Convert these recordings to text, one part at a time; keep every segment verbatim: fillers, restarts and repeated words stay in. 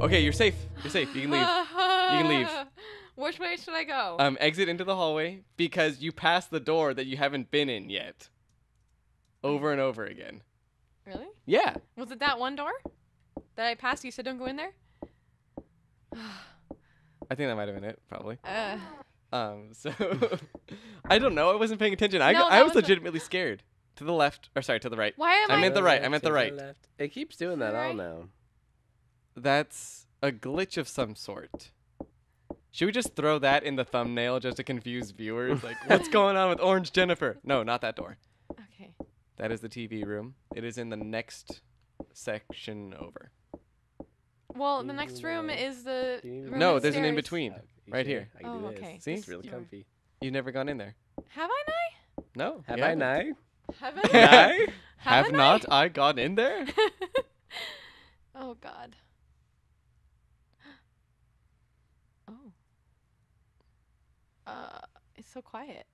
Okay, you're safe. You're safe. You can leave. You can leave. Which way should I go? Um, exit into the hallway because you passed the door that you haven't been in yet. Over and over again. Really? Yeah. Was it that one door that I passed? You said don't go in there? I think that might have been it, probably. Uh. Um, so, I don't know. I wasn't paying attention. I, no, I was, was legitimately the... scared. To the left. Or sorry, to the right. Why am I? I meant the right. I meant the right. The it keeps doing that. I don't know. That's a glitch of some sort. Should we just throw that in the thumbnail just to confuse viewers? Like, what's going on with Orange Jennifer? No, not that door. Okay. That is the T V room. It is in the next section over. Well, the next room is the room. No, there's an in-between. Okay, right here. I can do oh, this. Okay. See? It's really comfy. You've never gone in there. Have I not? No. Have I not? Have I not? Have not I gone in there? Oh, God. Oh. Uh, it's so quiet.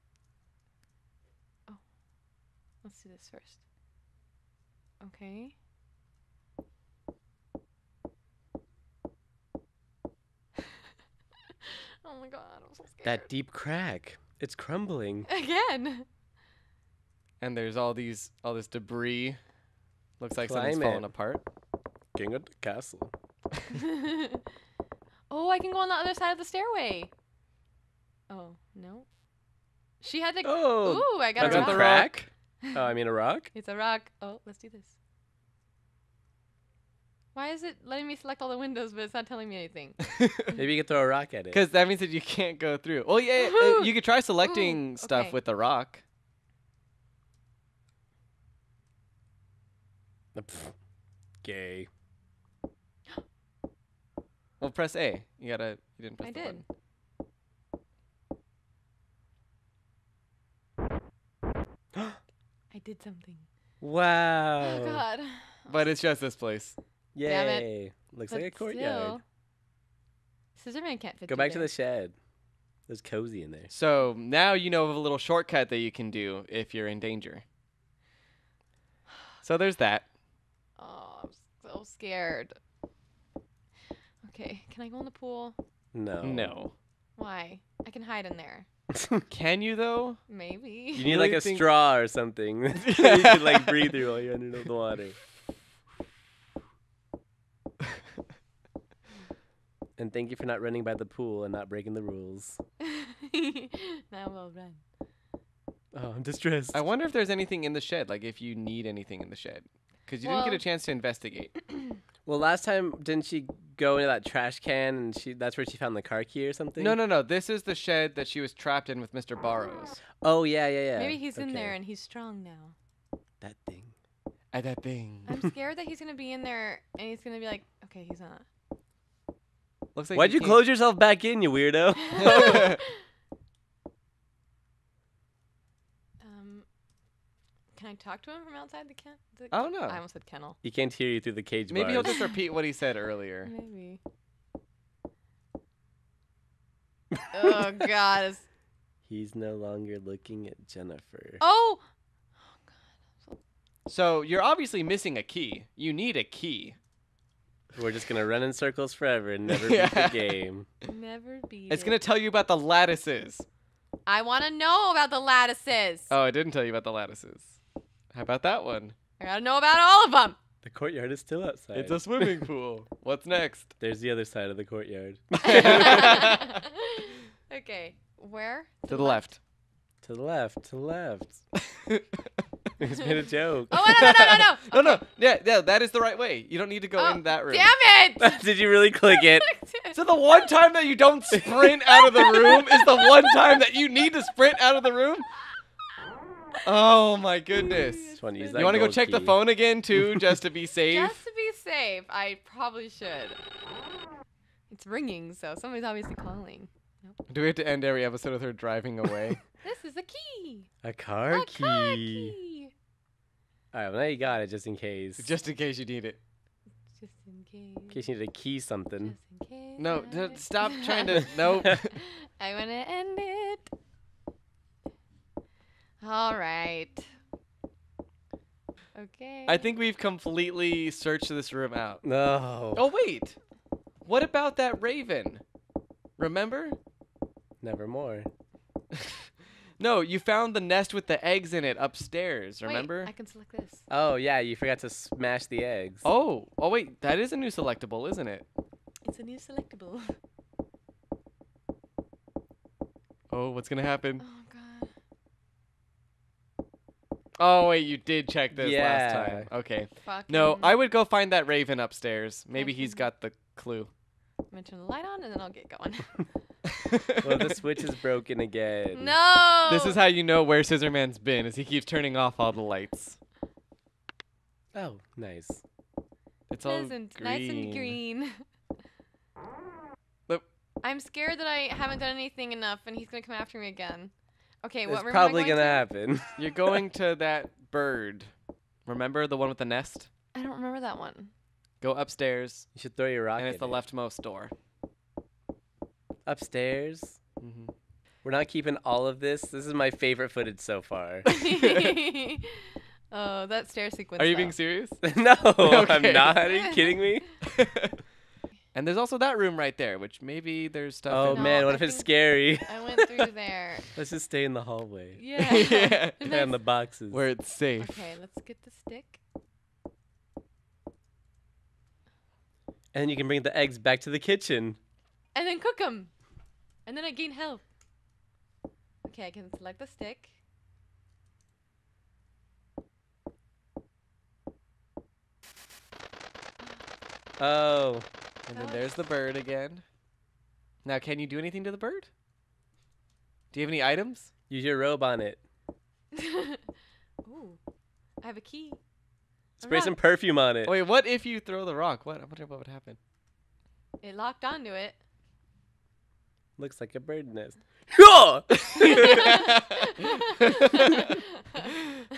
Oh. Let's do this first. Okay. Oh my God, I'm so scared. That deep crack. It's crumbling. Again. And there's all these all this debris. Looks like Climate. something's falling apart. King of the castle. Oh, I can go on the other side of the stairway. Oh, no. She had to... Oh, ooh, I got a rock. The rock. Oh, I mean a rock? It's a rock. Oh, let's do this. Why is it letting me select all the windows, but it's not telling me anything? Maybe you could throw a rock at it. Because that means that you can't go through. Well, yeah, uh, you could try selecting ooh, stuff okay. with the rock. Gay. Well, press A. You gotta. You didn't press I the did. Button. I did something. Wow. Oh God. But it's just this place. Yay. Damn it. Looks but like a courtyard. Scissorman can't fit. Go back there. to the shed. It's cozy in there. So now you know of a little shortcut that you can do if you're in danger. So there's that. Oh, I'm so scared. Okay, can I go in the pool? No. No. Why? I can hide in there. Can you, though? Maybe. You need, like, a straw or something. You can, like, breathe through while you're under the water. And thank you for not running by the pool and not breaking the rules. Now we'll run. Oh, I'm distressed. I wonder if there's anything in the shed, like, if you need anything in the shed. Because you well, didn't get a chance to investigate. Well, last time, didn't she go into that trash can and she that's where she found the car key or something? No, no, no. This is the shed that she was trapped in with Mister Burrows. Oh, yeah, yeah, yeah. Maybe he's okay. in there and he's strong now. That thing. At that thing. I'm scared that he's going to be in there and he's going to be like, okay, he's not. Looks like Why'd you close yourself back in, you weirdo? Can I talk to him from outside the kennel? I don't know. I almost said kennel. He can't hear you through the cage bars. Maybe he'll just repeat what he said earlier. Maybe. Oh, God. He's no longer looking at Jennifer. Oh! Oh, God. So you're obviously missing a key. You need a key. We're just going to run in circles forever and never yeah. beat the game. Never beat It's going to tell you about the lattices. I want to know about the lattices. Oh, I didn't tell you about the lattices. How about that one? I gotta know about all of them. The courtyard is still outside. It's a swimming pool. What's next? There's the other side of the courtyard. Okay. Where? To, to the left. left. To the left. To the left. He's made a joke. Oh, no, no, no, no, no. No, okay. no. Yeah, yeah, that is the right way. You don't need to go oh, in that room. Damn it. Did you really click it? So the one time that you don't sprint out of the room is the one time that you need to sprint out of the room? Oh my goodness! Just wanna use that you want to go check key. the phone again too, just to be safe. Just to be safe, I probably should. It's ringing, so somebody's obviously calling. Nope. Do we have to end every episode with her driving away? This is a key. A car a key. Car key. All right, well now you got it, just in case. Just in case you need it. Just in case. In case you need to key something. Just in case. No, d stop trying to. Nope. I want to end it. All right. Okay. I think we've completely searched this room out. No. Oh, wait. What about that raven? Remember? Nevermore. No, you found the nest with the eggs in it upstairs, remember? Wait, I can select this. Oh, yeah, you forgot to smash the eggs. Oh, oh wait, that is a new selectable, isn't it? It's a new selectable. Oh, what's going to happen? Oh, God. Oh, wait, you did check this yeah. last time. Okay. Fucking no, I would go find that raven upstairs. Maybe he's got the clue. I'm going to turn the light on, and then I'll get going. Well, the switch is broken again. No! This is how you know where Scissorman's been, is he keeps turning off all the lights. Oh, nice. It's Pleasant, all green. Nice and green. Look. I'm scared that I haven't done anything enough, and he's going to come after me again. Okay, it's what room probably going to happen. You're going to that bird. Remember the one with the nest? I don't remember that one. Go upstairs. You should throw your rock. And it's the it. leftmost door. Upstairs. Mm-hmm. We're not keeping all of this. This is my favorite footage so far. Oh, that stair sequence. Are you though. being serious? No, okay. I'm not. Are you kidding me? And there's also that room right there, which maybe there's stuff. Oh, no, man, what I if it's scary? I went through there. Let's just stay in the hallway. Yeah. yeah. And on the boxes. Where it's safe. Okay, let's get the stick. And then you can bring the eggs back to the kitchen. And then cook them. And then I gain health. Okay, I can select the stick. Oh. And then there's the bird again. Now, can you do anything to the bird? Do you have any items? Use your robe on it. Ooh. I have a key. Spray some perfume on it. Wait, what if you throw the rock? What? I wonder what would happen. It locked onto it. Looks like a bird nest.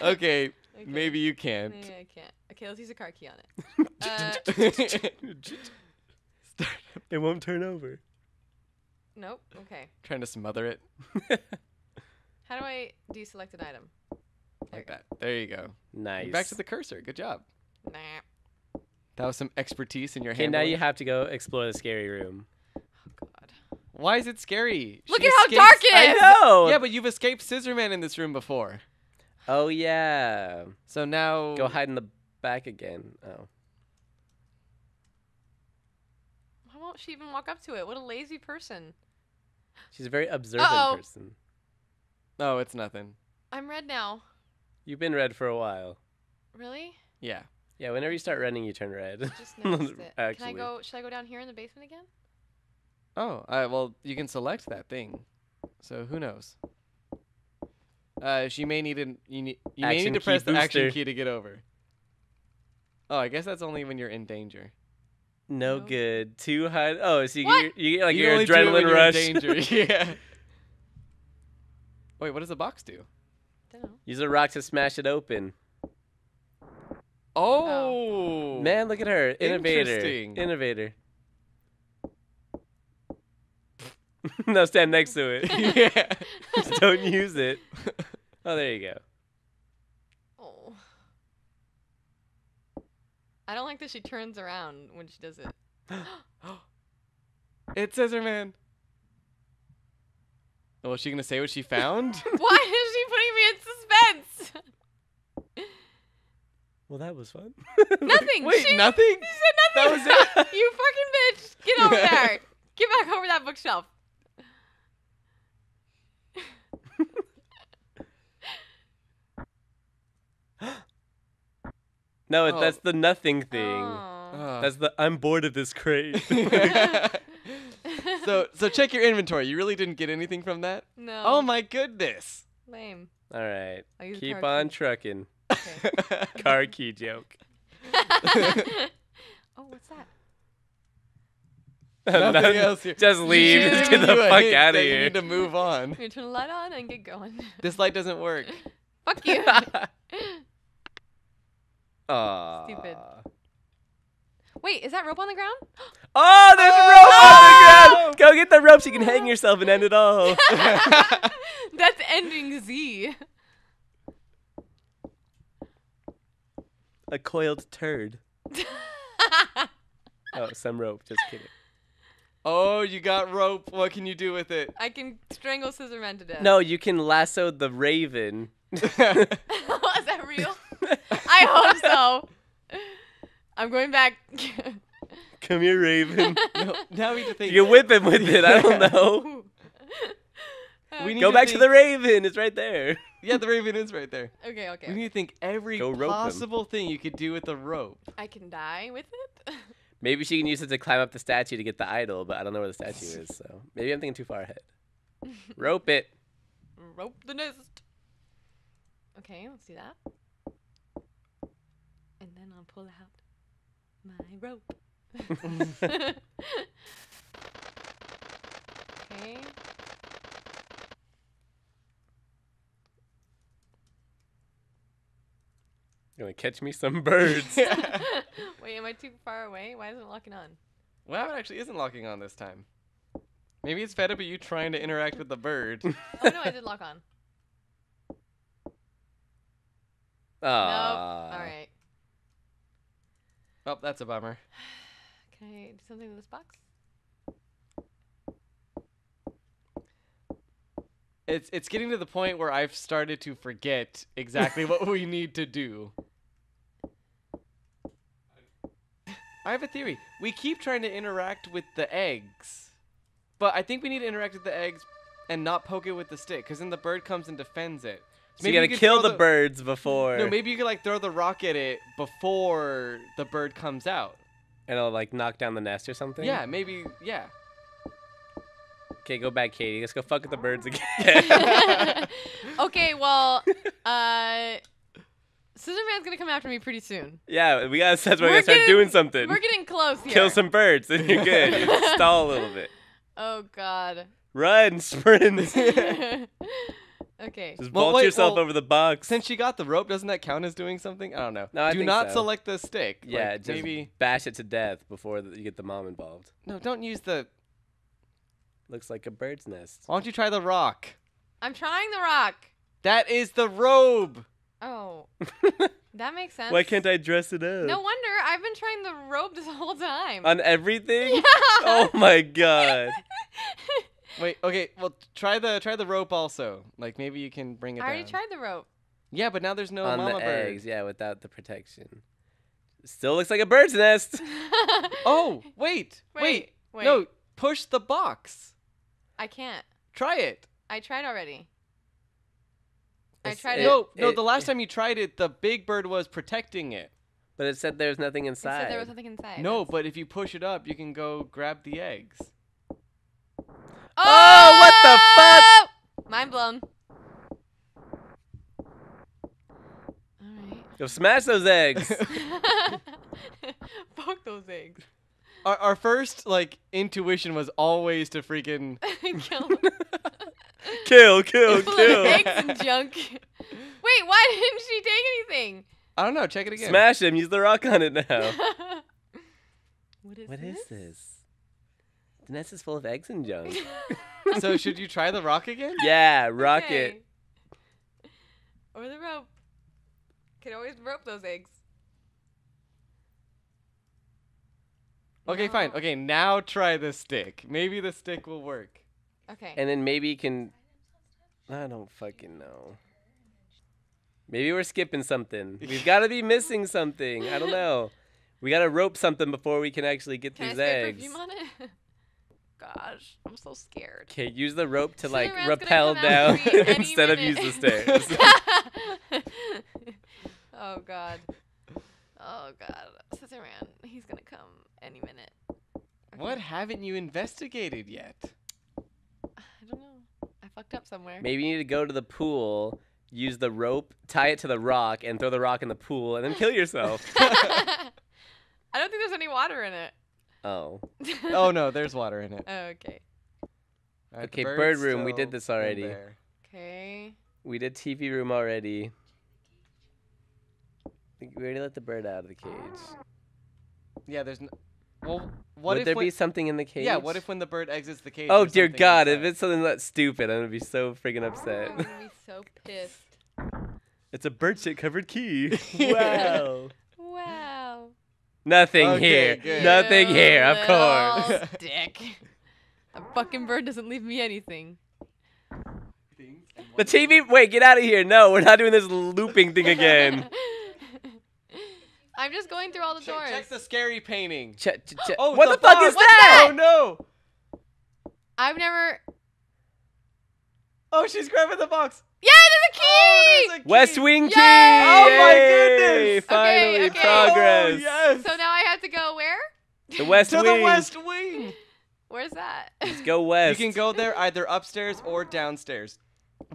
okay, okay, maybe you can't. Maybe I can't. Okay, let's use a car key on it. uh, it won't turn over. Nope, okay. Trying to smother it. How do I deselect an item? There like that. There you go. Nice. You're back to the cursor. Good job. Nah. That was some expertise in your hand. Okay, now you have to go explore the scary room. Why is it scary? Look she at how escapes. dark it is! I know! Yeah, but you've escaped Scissorman in this room before. Oh, yeah. So now... Go hide in the back again. Oh. Why won't she even walk up to it? What a lazy person. She's a very observant Uh-oh. person. Oh, it's nothing. I'm red now. You've been red for a while. Really? Yeah. Yeah, whenever you start running, you turn red. Just noticed it. Actually. Can I go, should I go down here in the basement again? Oh, uh, well, you can select that thing. So who knows? Uh, she may need an, you, ne you may need to press booster. the action key to get over. Oh, I guess that's only when you're in danger. No, no. good. Too high. Oh, so you what? get your, you get like you your adrenaline rush. You're in danger. yeah. Wait, what does the box do? I don't know. Use a rock to smash it open. Oh. oh. Man, look at her. Innovator. Innovator. No, stand next to it. yeah. Just don't use it. Oh, there you go. Oh. I don't like that she turns around when she does it. It's Scissorman. Oh, is she going to say what she found? Why is she putting me in suspense? Well, that was fun. Nothing. Wait, she, nothing? She said nothing. That was it? You fucking bitch. Get over there. Get back over that bookshelf. No, oh. that's the nothing thing. Oh. That's the I'm bored of this crate. so so check your inventory. You really didn't get anything from that? No. Oh my goodness. Lame. All right. Keep on key. trucking. Okay. Car key joke. Oh, what's that? Nothing Nothing else here. Just leave. Just get the fuck out of here. You need to move on. You're gonna turn the light on and get going. This light doesn't work. Fuck you. Aww. Stupid. Wait, is that rope on the ground? Oh, there's oh! a rope on the ground. Go get the rope so you can hang yourself and end it all. That's ending Z. A coiled turd. Oh, some rope. Just kidding. Oh, you got rope. What can you do with it? I can strangle Scissorman to death. No, you can lasso the raven. Is that real? I hope so. I'm going back. Come here, raven. No, now we need to think. You whip him with it. I don't know. We need Go to back think. to the raven. It's right there. Yeah, the raven is right there. Okay, okay. We need to think every possible thing you could do with the rope. I can die with it? Maybe she can use it to climb up the statue to get the idol, but I don't know where the statue is, so maybe I'm thinking too far ahead. Rope it. Rope the nest. Okay, let's do that. And then I'll pull out my rope. Okay. You're gonna catch me some birds. Wait, am I too far away? Why isn't it locking on? Wow, it actually isn't locking on this time. Maybe it's fed up at you trying to interact with the bird. Oh no, I did lock on. Oh. Nope. All right. Oh, that's a bummer. Can I do something with this box? It's it's getting to the point where I've started to forget exactly what we need to do. I have a theory. We keep trying to interact with the eggs, but I think we need to interact with the eggs and not poke it with the stick, because then the bird comes and defends it. So maybe you gotta kill the, the birds before. No, maybe you could like throw the rock at it before the bird comes out. And it'll like knock down the nest or something. Yeah, maybe. Yeah. Okay, go back, Katie. Let's go fuck with the birds again. Okay, well, uh, Scissorman's gonna come after me pretty soon. Yeah, we gotta. That's why we gotta start doing something. We're getting close here. Kill some birds, and you're good. You stall a little bit. Oh God. Run, sprint. Okay. Just well, bolt wait, yourself well, over the box. Since she got the rope, doesn't that count as doing something? I don't know. No, I Do think not so. select the stick. Yeah, like, just maybe bash it to death before the, you get the mom involved. No, don't use the. Looks like a bird's nest. Why don't you try the rock? I'm trying the rock. That is the robe. Oh, that makes sense. Why can't I dress it up? No wonder. I've been trying the robe this whole time. On everything? Yeah. Oh my God. Wait, okay, well, try the try the rope also. Like, maybe you can bring it down. I already tried the rope. Yeah, but now there's no on mama the eggs, bird. Yeah, without the protection. Still looks like a bird's nest. Oh, wait, wait, wait, wait. No, push the box. I can't. Try it. I tried already. It's, I tried it. it. No, no, it, the last it, time you tried it, the big bird was protecting it. But it said there was nothing inside. It said there was nothing inside. No, but if you push it up, you can go grab the eggs. Oh, oh, what the fuck? Mind blown. All right. Go smash those eggs. Fuck those eggs. Our, our first, like, intuition was always to freaking... kill. Kill, kill, kill. Eggs and junk. Wait, why didn't she take anything? I don't know. Check it again. Smash them. Use the rock on it now. What is what this? What is this? The nest is full of eggs and junk. So should you try the rock again? Yeah, rock okay. it. Or the rope. Can always rope those eggs. Okay, no. fine. Okay, now try the stick. Maybe the stick will work. Okay. And then maybe you can... I don't fucking know. Maybe we're skipping something. We've got to be missing something. I don't know. We got to rope something before we can actually get can these I eggs. Can I spray perfume on it? Gosh, I'm so scared. Okay, use the rope to like rappel down instead of use the stairs. Oh God. Oh God. Scissorman, he's gonna come any minute. Okay. What haven't you investigated yet? I don't know. I fucked up somewhere. Maybe you need to go to the pool, use the rope, tie it to the rock, and throw the rock in the pool, and then kill yourself. I don't think there's any water in it. Oh. Oh no, there's water in it. Oh, okay. Right, okay, bird room. We did this already. Okay. We did T V room already. I think we already let the bird out of the cage. Yeah, there's. No, well, what Would if there when, be something in the cage? Yeah, what if when the bird exits the cage? Oh dear God! Inside? If it's something that stupid, I'm gonna be so freaking upset. I'm gonna be so pissed. It's a bird shit covered key. Wow. Nothing okay, here. Good. Nothing you here, of course. Dick. A fucking bird doesn't leave me anything. The T V. Wait, get out of here. No, we're not doing this looping thing again. I'm just going through all the check, doors. Check the scary painting. Che che che oh, what the, the fuck box. is What's that? Oh, no. I've never. Oh, she's grabbing the box. Yeah, there's a key. Oh, there's a key. West Wing Yay! key. Oh, my goodness. Finally, okay, okay. progress. Oh, yes. So now I have to go where? The West to Wing. To the West Wing. Where's that? Let's go west. You can go there either upstairs or downstairs.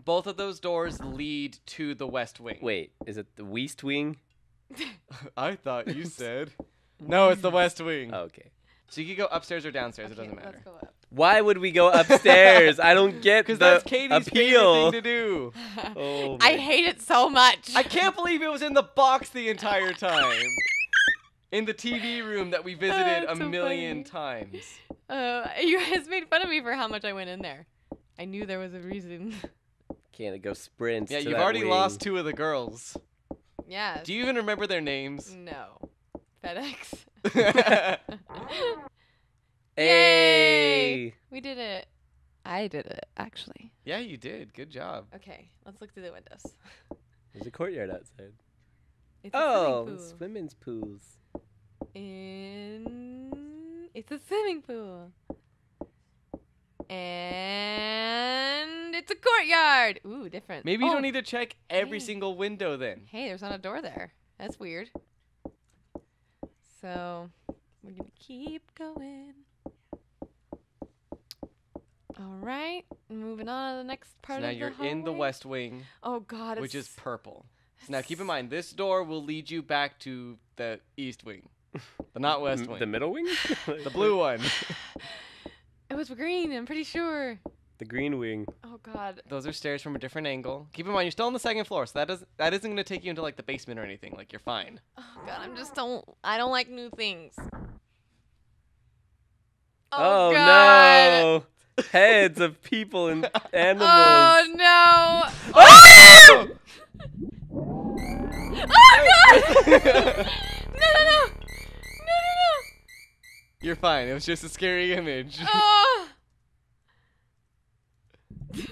Both of those doors lead to the West Wing. Wait, is it the West Wing? I thought you said. No, it's the West Wing. Oh, okay. So you can go upstairs or downstairs. Okay, it doesn't matter. Let's go up. Why would we go upstairs? I don't get the that's Katie's appeal. Thing to do. Oh, I hate it so much. I can't believe it was in the box the entire time. In the T V room that we visited oh, a so million funny. times. Uh, you guys made fun of me for how much I went in there. I knew there was a reason. Can it go sprints? Yeah, to you've that already wing. lost two of the girls. Yeah. Do you even remember their names? No. FedEx. Hey. Yay! We did it. I did it, actually. Yeah, you did. Good job. Okay, let's look through the windows. There's a courtyard outside. It's oh, a pool. swimming pools. In it's a swimming pool. And it's a courtyard. Ooh, different. Maybe oh. you don't need to check every hey. single window then. Hey, there's not a door there. That's weird. So we're gonna keep going. All right, moving on to the next part so of the hallway. Now you're in the West Wing. Oh God, it's which is purple. So now keep in mind, this door will lead you back to the East Wing, the not West M Wing. The middle wing? The blue one. It was green, I'm pretty sure. The green wing. Oh, God. Those are stairs from a different angle. Keep in mind, you're still on the second floor, so that, does, that isn't going to take you into, like, the basement or anything. Like, you're fine. Oh, God, I'm just don't... I don't like new things. Oh, oh God. no. Heads of people and animals. Oh, no. Oh, oh God. No, no, no. No, no, no. You're fine. It was just a scary image. Oh.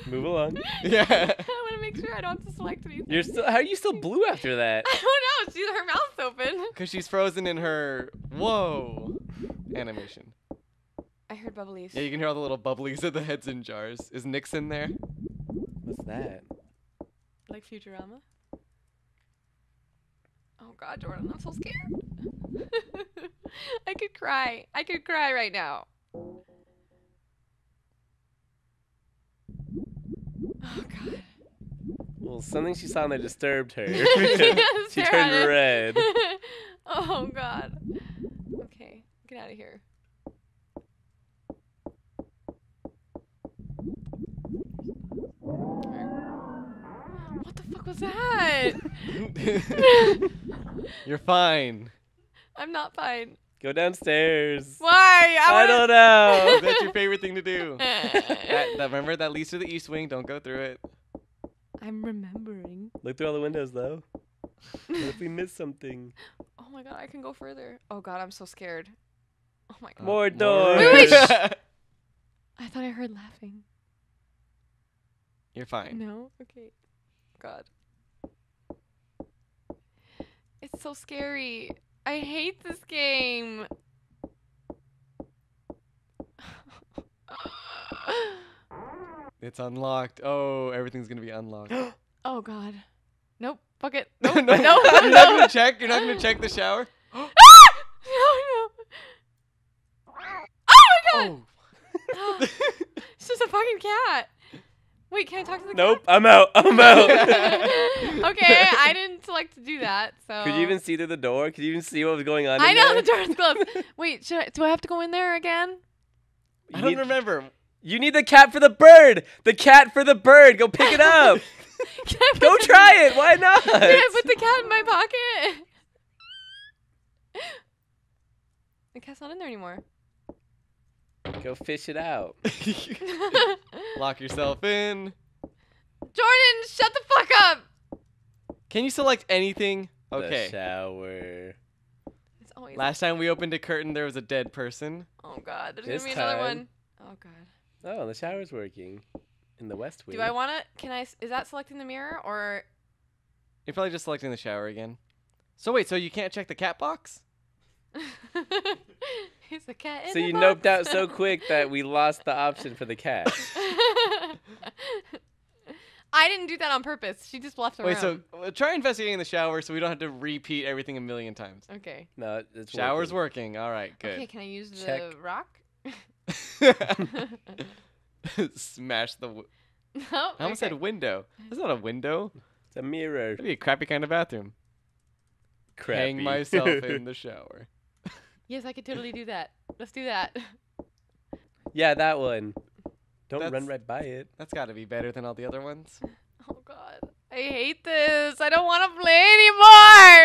Move along. Yeah. I want to make sure I don't have to select anything. You're still. How are you still blue after that? I don't know. She's her mouth's open. Cause she's frozen in her whoa animation. I heard bubblies. Yeah, you can hear all the little bubblies of the heads in jars. Is Nick's in there? What's that? Like Futurama? Oh God, Jordan, I'm so scared. I could cry. I could cry right now. Oh, God. Well, something she saw in there disturbed her. yes, she turned red. Oh, God. Okay, get out of here. What the fuck was that? You're fine. I'm not fine. Go downstairs. Why? I, I don't know. That's your favorite thing to do. that, that, remember, that leads to the East Wing. Don't go through it. I'm remembering. Look through all the windows, though. What if we miss something? Oh, my God. I can go further. Oh, God. I'm so scared. Oh, my God. More doors. Wait, wait, I thought I heard laughing. You're fine. No? Okay. God. It's so scary. I hate this game. It's unlocked. Oh, everything's gonna be unlocked. Oh God. Nope. Fuck it. Nope. no, no, no, no. You're not gonna check. You're not gonna check the shower. Ah! No, no. Oh my God. Oh. It's just a fucking cat. Wait, can I talk to the nope, cat? Nope, I'm out. I'm out. Okay, I didn't select to do that. So could you even see through the door? Could you even see what was going on? I in know there? the door is closed. Wait, should I, do I have to go in there again? You I don't need, remember. You need the cat for the bird. The cat for the bird. Go pick it up. Go try it. Why not? Can I put the cat in my pocket? The cat's not in there anymore. Go fish it out. Lock yourself in. Jordan, shut the fuck up. Can you select anything? Okay. The shower. It's always. Last time we opened a curtain, there was a dead person. Oh God, there's this gonna be another time. one. Oh God. Oh, the shower's working, in the west wing. Do I wanna? Can I? Is that selecting the mirror or? You're probably just selecting the shower again. So wait, so you can't check the cat box? He's a cat. In so the you box. noped out so quick that we lost the option for the cat. I didn't do that on purpose. She just bluffed around. Wait, so uh, try investigating the shower so we don't have to repeat everything a million times. Okay. No, it's shower's working. working. All right, good. Okay, can I use the Check. rock? Smash the. W no. I okay. almost said window. That's not a window. It's a mirror. It'd be a crappy kind of bathroom. Crappy. Hang myself in the shower. Yes, I could totally do that. Let's do that. Yeah, that one. Don't that's, run right by it. That's got to be better than all the other ones. Oh, God. I hate this. I don't want to play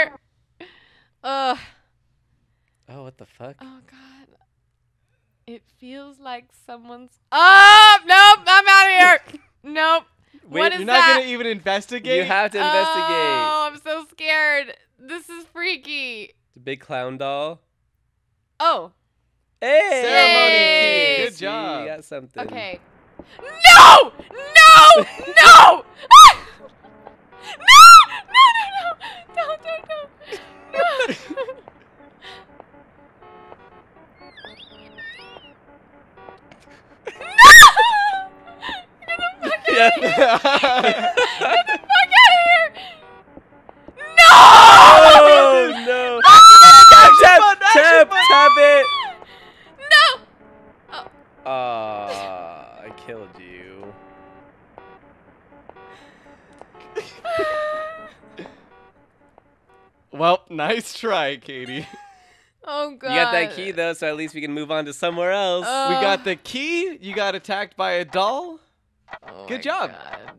anymore. Ugh. Oh, what the fuck? Oh, God. It feels like someone's... Oh, nope. I'm out of here. Nope. Wait, what is you're not going to even investigate? You have to investigate. Oh, I'm so scared. This is freaky. It's a big clown doll. Oh. Hey. Ceremony hey. Key. Good job. You got something. Okay. No! No! No! Ah! No! No! No! No! No! No! No! No! No! Get the fuck out of here! Get the fuck out of here! No! Oh, no! Ah! Tap! Button, tap! Button. Tap it! Ah, uh, I killed you. Well, nice try, Katie. Oh, God. You got that key, though, so at least we can move on to somewhere else. Uh, we got the key. You got attacked by a doll. Oh Good job. God.